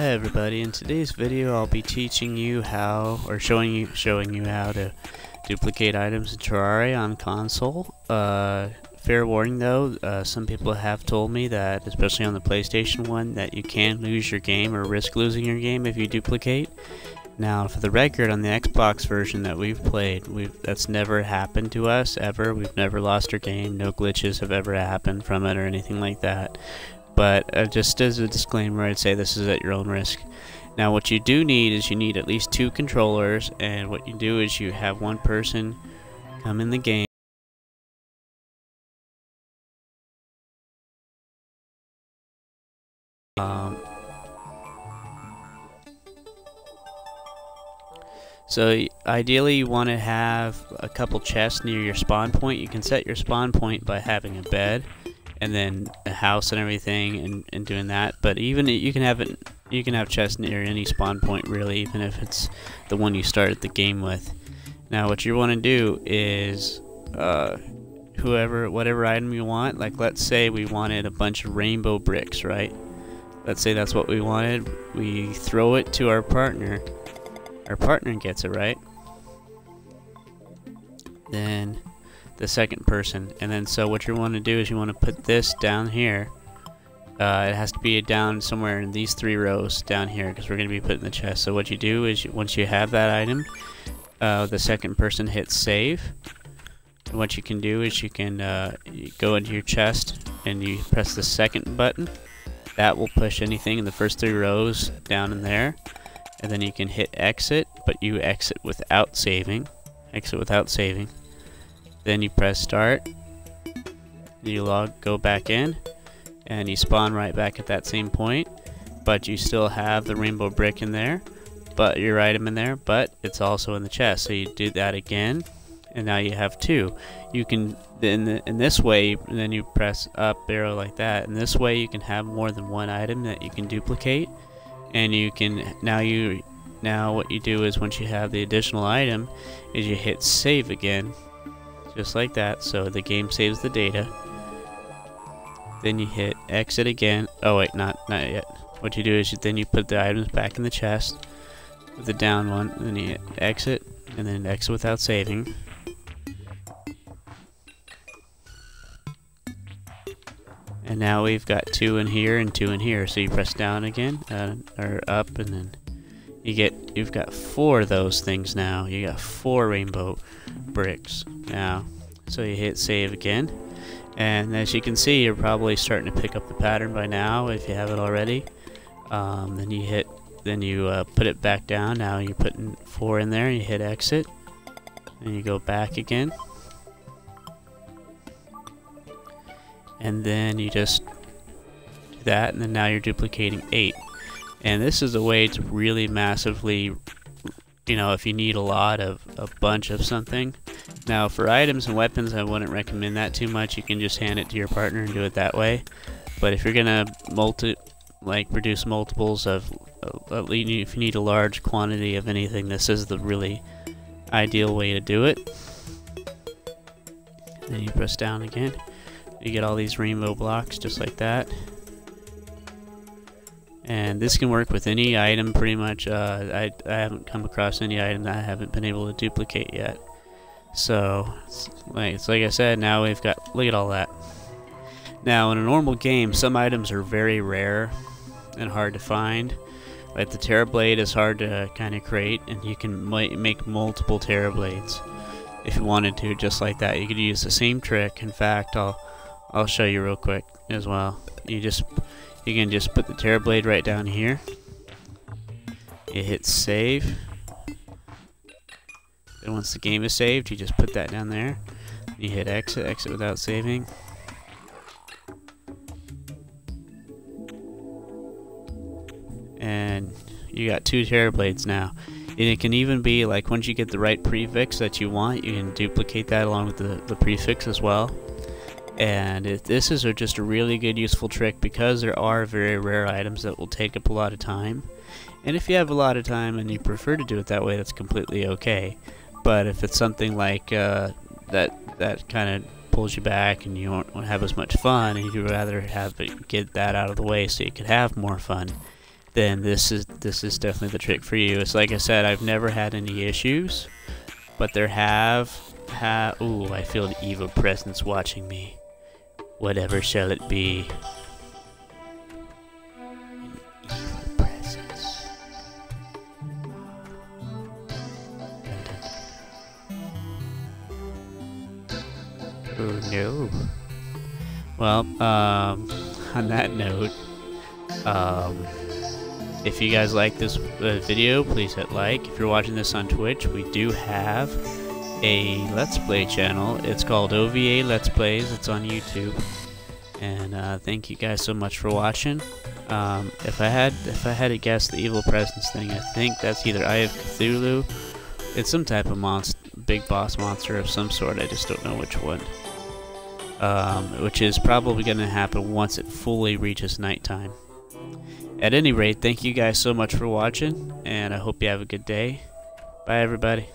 Hi everybody, in today's video I'll be teaching you how, or showing you how to duplicate items in Terraria on console. Fair warning though, some people have told me that, especially on the PlayStation 1, that you can lose your game or risk losing your game if you duplicate. Now for the record, on the Xbox version that we've played, that's never happened to us ever. We've never lost our game, no glitches have ever happened from it or anything like that. But just as a disclaimer, I'd say this is at your own risk. Now what you do need is you need at least two controllers, and what you do is you have one person come in the game. So ideally you want to have a couple chests near your spawn point. You can set your spawn point by having a bed and then a house and everything, and doing that. But even you can have chests near any spawn point really, even if it's the one you started the game with. Now what you want to do is whatever item you want. Like let's say we wanted a bunch of rainbow bricks, right? Let's say that's what we wanted. We throw it to our partner. Our partner gets it, right? Then the second person, and then so what you want to do is you want to put this down here. It has to be down somewhere in these three rows down here because we're going to be putting the chest. So what you do is once you have that item, the second person hits save, and what you can do is you can go into your chest and you press the second button. That will push anything in the first three rows down in there, and then you can hit exit, but you exit without saving. Then you press start, you go back in, and you spawn right back at that same point, but you still have the rainbow brick in there, but your item in there, but it's also in the chest. So you do that again, and now you have two. You can in this way, and then you press up arrow like that, and this way you can have more than one item that you can duplicate. And you can now what you do is once you have the additional item is you hit save again, just like that, so the game saves the data. Then you hit exit again. Oh wait, not yet. What you do is then you put the items back in the chest with the down one, and then you hit exit, and then exit without saving. And now we've got two in here and two in here, so you press down again, or up, and then you've got four of those things now. You got four rainbow bricks now. So you hit save again, and as you can see, you're probably starting to pick up the pattern by now if you haven't already. Then you hit, put it back down. Now you're putting four in there. You hit exit, and you go back again, and then you just do that, and then now you're duplicating 8. And this is a way to really massively, you know, if you need a lot of a bunch of something. Now for items and weapons, I wouldn't recommend that too much. You can just hand it to your partner and do it that way. But if you're gonna produce multiples of, at least if you need a large quantity of anything, this is the really ideal way to do it. Then you press down again. You get all these rainbow blocks just like that. And this can work with any item pretty much. I haven't come across any item that I haven't been able to duplicate yet. So it's like I said, now we've got, look at all that. Now in a normal game, some items are very rare and hard to find. Like the Terrorblade is hard to kind of create, and you can make multiple Terrorblades if you wanted to, just like that. You could use the same trick. In fact, I'll show you real quick as well. You can just put the Terrorblade right down here. You hit save. And once the game is saved, you just put that down there. You hit exit, exit without saving. And you got two Terrorblades now. And it can even be like once you get the right prefix that you want, you can duplicate that along with the prefix as well. And this is just a really good useful trick because there are very rare items that will take up a lot of time. And if you have a lot of time and you prefer to do it that way, that's completely okay. But if it's something like that kind of pulls you back and you don't want to have as much fun, and you'd rather get that out of the way so you could have more fun, then this is definitely the trick for you. It's like I said, I've never had any issues, but there have ooh, I feel an evil presence watching me. Whatever shall it be? An evil presence. Oh no. Well, on that note, if you guys like this video, please hit like. If you're watching this on Twitch, we do have a Let's Play channel. It's called OVA Let's Plays. It's on YouTube. And thank you guys so much for watching. If I had to guess the evil presence thing, I think that's either Eye of Cthulhu. It's some type of monster, big boss monster of some sort. I just don't know which one. Which is probably going to happen once it fully reaches nighttime. At any rate, thank you guys so much for watching, and I hope you have a good day. Bye, everybody.